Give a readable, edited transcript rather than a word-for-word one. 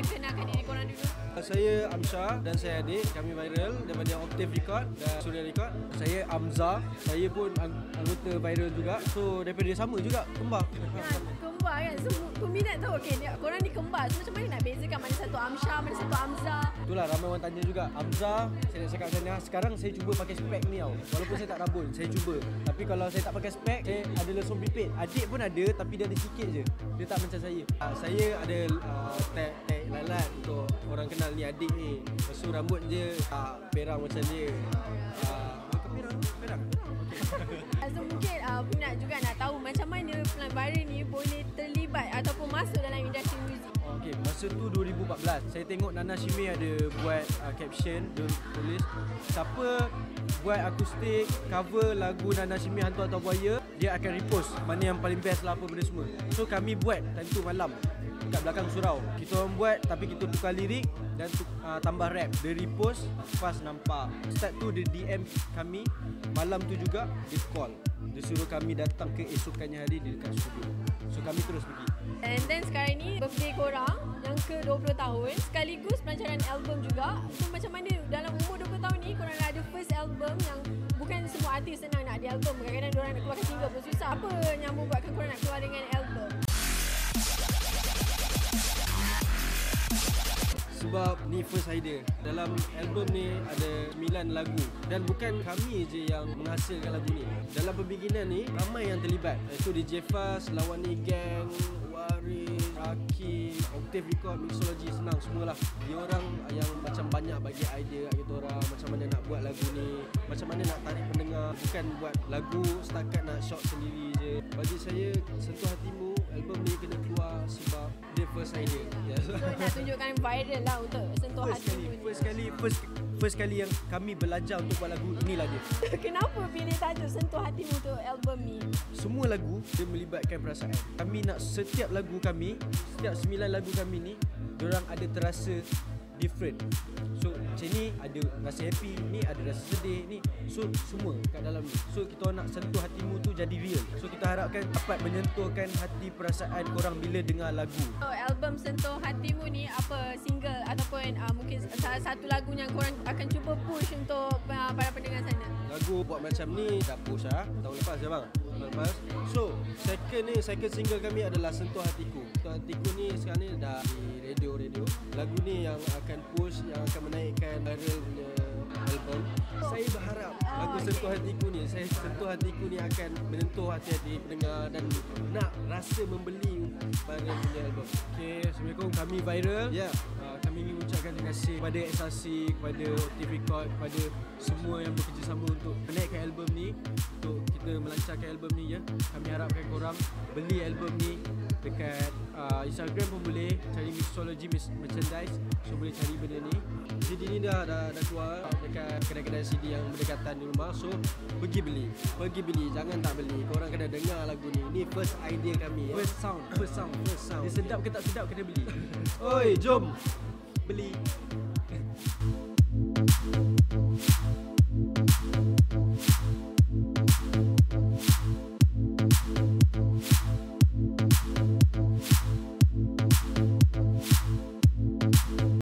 Boleh kenalkan diri korang dulu? Saya Amsha dan saya Adik. Kami viral daripada Octave Record dan Surya Record. Saya Amza. Saya pun anggota viral juga. So daripada sama juga, kembar. Kembar kan? So peminat tahu, okay, korang ni kembar. So macam mana nak bezakan mana satu Amsha, mana satu Amza? Itulah ramai orang tanya juga. Amza, saya nak cakap macam ni. Sekarang saya cuba pakai spek ni tau. Walaupun saya tak rabun, saya cuba. Tapi kalau saya tak pakai spek, saya ada lesung pipit. Adik pun ada tapi dia ada sikit je. Dia tak macam saya. Saya ada tag lalat untuk orang kenal ni adik ni. Lepas tu rambut dia perang macam dia. Perang? So mungkin peminat juga nak tahu macam mana pelan viral ni boleh terlibat ataupun masuk dalam industri muzik. Okay, masa tu 2014. Saya tengok Nana Sheme ada buat caption, dia tulis siapa buat akustik cover lagu Nana Sheme Hantu Atau Buaya, dia akan repost mana yang paling best lah apa benda semua. So kami buat time tu malam kat belakang surau. Kita orang buat tapi kita tukar lirik dan tambah rap. Dia repost, Fuzz nampak. Start tu dia DM kami. Malam tu juga dia call. Dia suruh kami datang ke esokannya hari di dekat studio. So kami terus pergi. And then sekarang ni birthday korang yang ke 20 tahun sekaligus pelancaran album juga. So macam mana dalam umur 20 tahun ni korang ada first album yang bukan semua artis senang nak ada album. Kadang-kadang diorang nak keluarkan single pun susah. Apa yang membuatkan korang nak keluar dengan album? Sebab ni first idea. Dalam album ni ada 9 lagu dan bukan kami je yang menghasilkan lagu ni. Dalam pembikinan ni ramai yang terlibat. Itu DJ Fuzz, Lawani Gang, Waris, Aki, Octave Record, Mixology, senang semualah. Dia orang yang macam banyak bagi idea kat kita orang macam mana nak buat lagu ni, macam mana nak tarik pendengar, bukan buat lagu setakat nak shot sendiri je. Bagi saya Sentuh Hatimu album ni kena keluar sebab dia first idea. So, nak tunjukkan viral lah untuk Sentuh Hatimu. First kali yang kami belajar untuk buat lagu inilah dia. Kenapa pilih tajuk Sentuh Hatimu untuk album ni? Semua lagu dia melibatkan perasaan. Kami nak setiap lagu kami, setiap 9 lagu kami ni, diorang ada terasa different. So macam ni ada rasa happy, ni ada rasa sedih, ni so semua kat dalam ni. So kita nak sentuh hatimu tu jadi real. So kita harapkan dapat menyentuhkan hati perasaan korang bila dengar lagu. So album Sentuh Hatimu ni apa single ataupun mungkin salah satu lagu yang korang akan cuba push untuk para pendengar sana? Lagu buat macam ni dah push tahun lepas je bang. Lepas. So second single kami adalah Sentuh Hatiku. Sentuh Hatiku ni sekarang ni dah di radio-radio. Lagu ni yang akan push, yang akan menaikkan viral punya album. Saya berharap lagu Sentuh Hatiku ni, akan menyentuh hati-hati pendengar dan nak rasa membeli viral punya album. Okay, Assalamualaikum, kami viral. Yeah. Kami ingin ucapkan terima kasih kepada SRC, kepada Optic Record, kepada semua yang bekerjasama untuk menaikkan album ni, untuk kita melancarkan album ni ya. Kami harapkan korang beli album ni dekat Instagram pun boleh cari Mixology merchandise. So boleh cari benda ni. CD ni dah keluar dekat kedai-kedai CD yang berdekatan di rumah. So pergi beli, jangan tak beli. Korang kena dengar lagu ni. Ni first idea kami ya. First sound. Dia sedap ke tak sedap kena beli. Oi, jom beli.